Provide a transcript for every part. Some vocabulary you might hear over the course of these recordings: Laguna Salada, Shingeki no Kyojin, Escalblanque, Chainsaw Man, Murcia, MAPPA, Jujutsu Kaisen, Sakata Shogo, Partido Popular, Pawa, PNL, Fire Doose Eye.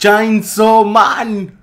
Chainsaw Man.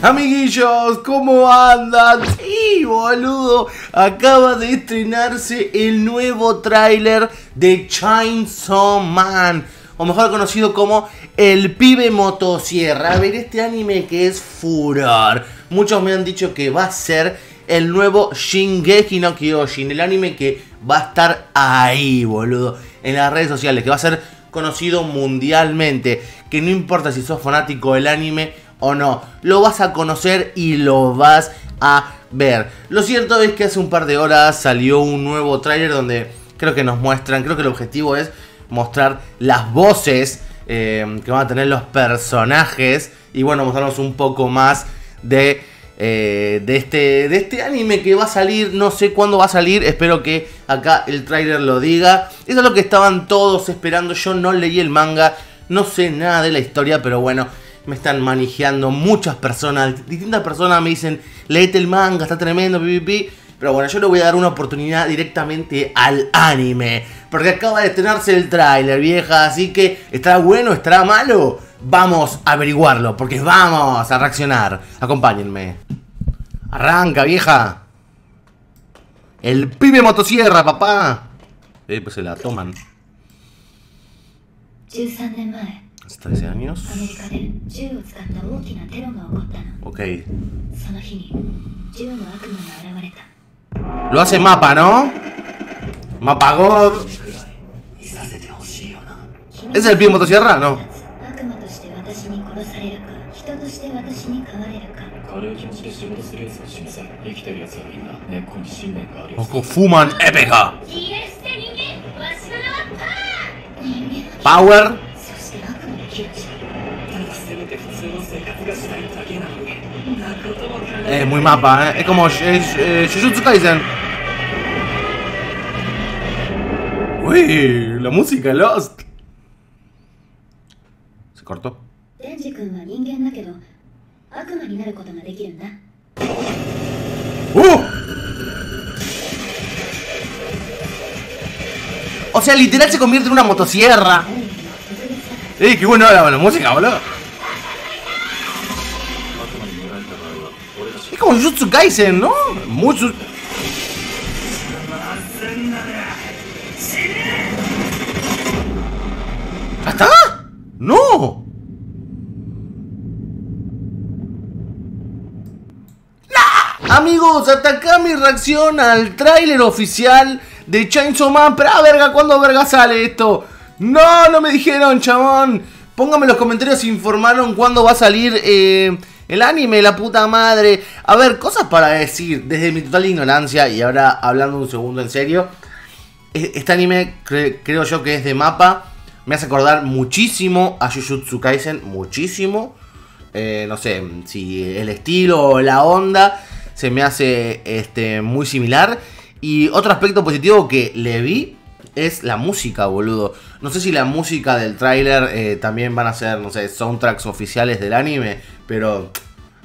Amiguillos, ¿cómo andan? Sí, boludo, acaba de estrenarse el nuevo tráiler de Chainsaw Man, o mejor conocido como El Pibe Motosierra. A ver, este anime que es furor. Muchos me han dicho que va a ser el nuevo Shingeki no Kyojin, el anime que va a estar ahí, boludo, en las redes sociales, que va a ser conocido mundialmente, que no importa si sos fanático del anime o no, lo vas a conocer y lo vas a ver. Lo cierto es que hace un par de horas salió un nuevo tráiler donde creo que nos muestran, creo que el objetivo es mostrar las voces que van a tener los personajes y bueno, mostrarnos un poco más de este anime que va a salir. No sé cuándo va a salir, espero que acá el tráiler lo diga. Eso es lo que estaban todos esperando. Yo no leí el manga, no sé nada de la historia, pero bueno, me están manijeando muchas personas, distintas personas me dicen leete el manga, está tremendo, pipipi. Pero bueno, yo le voy a dar una oportunidad directamente al anime, porque acaba de estrenarse el tráiler, vieja. Así que, ¿estará bueno? ¿Estará malo? Vamos a averiguarlo, porque vamos a reaccionar. Acompáñenme. Arranca, vieja. El Pibe Motosierra, papá. Pues se la toman. 13 años. Ok. Lo hace MAPPA, ¿no? MAPPA God. ¿Es el Pibe Motosierra? No. Ojo, fuman épica. Power. Es muy MAPPA, ¿eh? Es como Jujutsu Kaisen. Uy, la música Lost. Se cortó. O sea, literal se convierte en una motosierra. ¡Ey, qué buena la música, boludo! Es como Jujutsu Kaisen, ¿no? Mucho. ¿Hasta? ¡No! Amigos, hasta acá mi reacción al tráiler oficial de Chainsaw Man. Pero, verga, ¿cuándo verga sale esto? No, no me dijeron, chabón. Pónganme en los comentarios si informaron cuándo va a salir el anime, la puta madre. A ver, cosas para decir desde mi total ignorancia. Y ahora, hablando un segundo en serio, este anime creo yo que es de MAPPA. Me hace acordar muchísimo a Jujutsu Kaisen, muchísimo. No sé si el estilo o la onda se me hace muy similar. Y otro aspecto positivo que le vi es la música, boludo. No sé si la música del tráiler también van a ser, no sé, soundtracks oficiales del anime, pero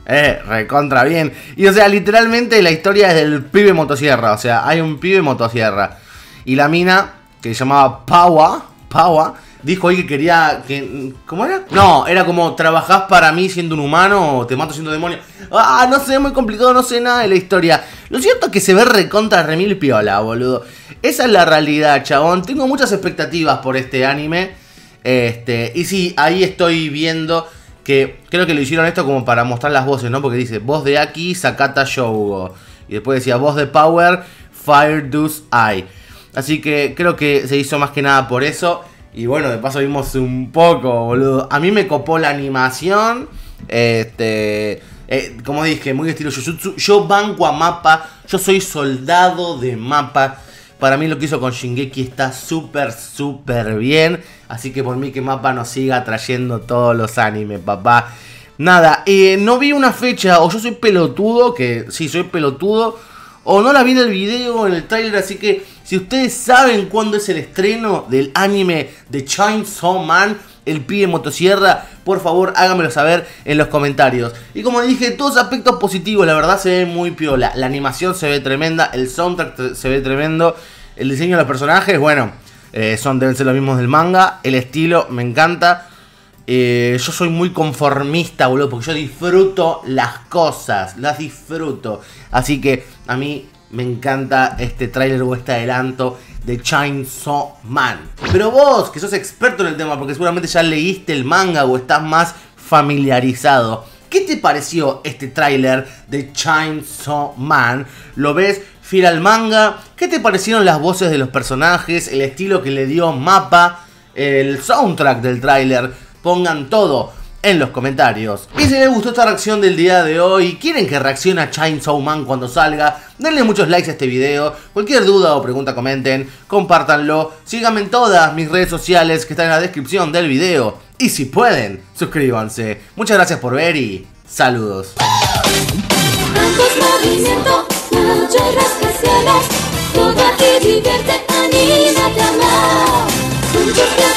recontra bien. Y o sea, literalmente la historia es del pibe motosierra. O sea, hay un pibe motosierra y la mina que se llamaba Pawa dijo hoy que quería que... ¿Cómo era? No, era como trabajás para mí siendo un humano o te mato siendo demonio. Ah, no sé, muy complicado, no sé nada de la historia. Lo cierto es que se ve recontra remil piola, boludo. Esa es la realidad, chabón. Tengo muchas expectativas por este anime. Y sí, ahí estoy viendo que creo que lo hicieron esto como para mostrar las voces, ¿no? Porque dice voz de Aki, Sakata Shogo. Y después decía voz de Power, Fire Doose Eye. Así que creo que se hizo más que nada por eso. Y bueno, de paso vimos un poco, boludo. A mí me copó la animación. Como dije, muy estilo Jujutsu. Yo banco a MAPPA. Yo soy soldado de MAPPA. Para mí lo que hizo con Shingeki está súper, súper bien. Así que por mí que MAPPA nos siga trayendo todos los animes, papá. Nada, no vi una fecha. O yo soy pelotudo, que sí, soy pelotudo. O no la vi en el video, en el trailer, así que si ustedes saben cuándo es el estreno del anime de Chainsaw Man, el pibe motosierra, por favor háganmelo saber en los comentarios. Y como dije, todos aspectos positivos, la verdad se ve muy piola. La animación se ve tremenda, el soundtrack se ve tremendo, el diseño de los personajes, bueno, Deben ser los mismos del manga. El estilo me encanta. Yo soy muy conformista, boludo, porque yo disfruto las cosas. Las disfruto. Así que a mí me encanta este tráiler o este adelanto de Chainsaw Man. Pero vos, que sos experto en el tema, porque seguramente ya leíste el manga o estás más familiarizado, ¿qué te pareció este tráiler de Chainsaw Man? ¿Lo ves fiel al manga? ¿Qué te parecieron las voces de los personajes? ¿El estilo que le dio MAPPA? ¿El soundtrack del tráiler? Pongan todo en los comentarios. Y si les gustó esta reacción del día de hoy, quieren que reaccione a Chainsaw Man cuando salga, denle muchos likes a este video. Cualquier duda o pregunta comenten, compártanlo. Síganme en todas mis redes sociales que están en la descripción del video. Y si pueden, suscríbanse. Muchas gracias por ver y saludos. Muchas gracias.